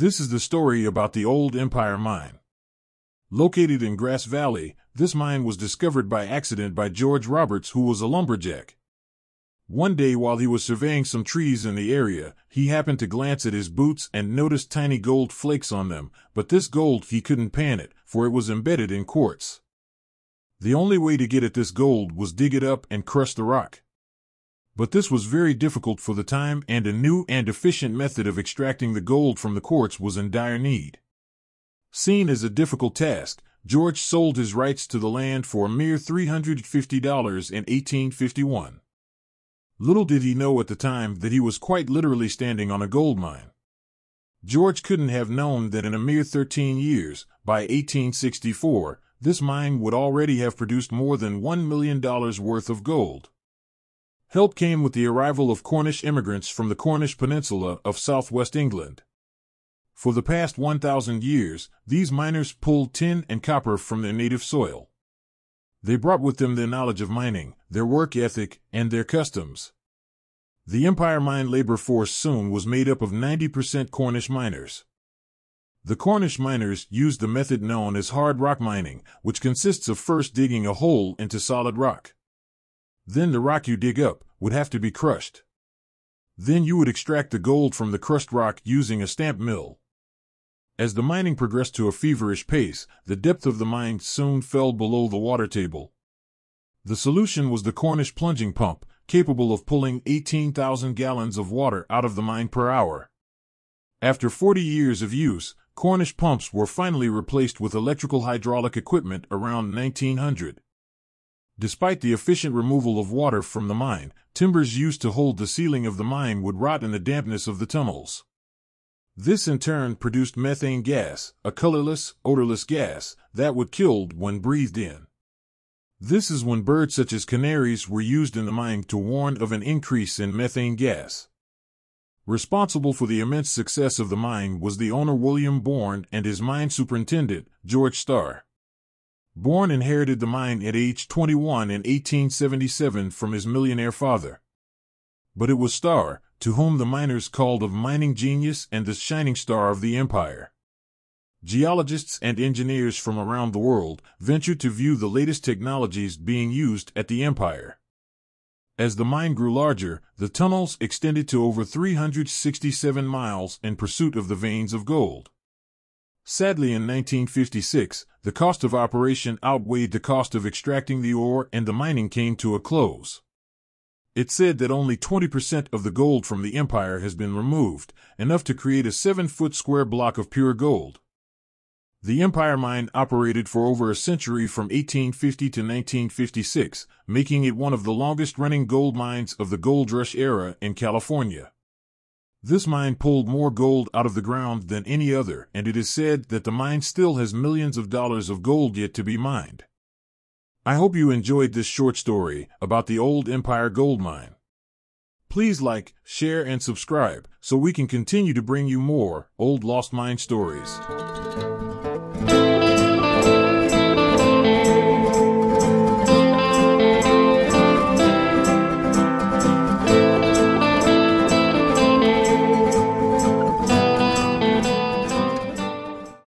This is the story about the old Empire Mine. Located in Grass Valley, this mine was discovered by accident by George Roberts, who was a lumberjack. One day while he was surveying some trees in the area, he happened to glance at his boots and noticed tiny gold flakes on them, but this gold he couldn't pan it, for it was embedded in quartz. The only way to get at this gold was dig it up and crush the rock. But this was very difficult for the time, and a new and efficient method of extracting the gold from the quartz was in dire need. Seen as a difficult task, George sold his rights to the land for a mere $350 in 1851. Little did he know at the time that he was quite literally standing on a gold mine. George couldn't have known that in a mere 13 years, by 1864, this mine would already have produced more than $1 million worth of gold. Help came with the arrival of Cornish immigrants from the Cornish Peninsula of southwest England. For the past 1,000 years, these miners pulled tin and copper from their native soil. They brought with them their knowledge of mining, their work ethic, and their customs. The Empire Mine labor force soon was made up of 90% Cornish miners. The Cornish miners used the method known as hard rock mining, which consists of first digging a hole into solid rock. Then the rock you dig up would have to be crushed. Then you would extract the gold from the crushed rock using a stamp mill. As the mining progressed to a feverish pace, the depth of the mine soon fell below the water table. The solution was the Cornish plunging pump, capable of pulling 18,000 gallons of water out of the mine per hour. After 40 years of use, Cornish pumps were finally replaced with electrical hydraulic equipment around 1900. Despite the efficient removal of water from the mine, timbers used to hold the ceiling of the mine would rot in the dampness of the tunnels. This in turn produced methane gas, a colorless, odorless gas that would kill when breathed in. This is when birds such as canaries were used in the mine to warn of an increase in methane gas. Responsible for the immense success of the mine was the owner William Bourne and his mine superintendent, George Starr. Bourne inherited the mine at age 21 in 1877 from his millionaire father. But it was Starr, to whom the miners called of mining genius and the shining star of the empire. Geologists and engineers from around the world ventured to view the latest technologies being used at the empire. As the mine grew larger, the tunnels extended to over 367 miles in pursuit of the veins of gold. Sadly, in 1956, the cost of operation outweighed the cost of extracting the ore, and the mining came to a close. It's said that only 20% of the gold from the empire has been removed, enough to create a 7-foot square block of pure gold. The Empire Mine operated for over a century from 1850 to 1956, making it one of the longest-running gold mines of the gold rush era in California. This mine pulled more gold out of the ground than any other, and it is said that the mine still has millions of dollars of gold yet to be mined. I hope you enjoyed this short story about the old Empire Gold Mine. Please like, share, and subscribe so we can continue to bring you more old lost mine stories.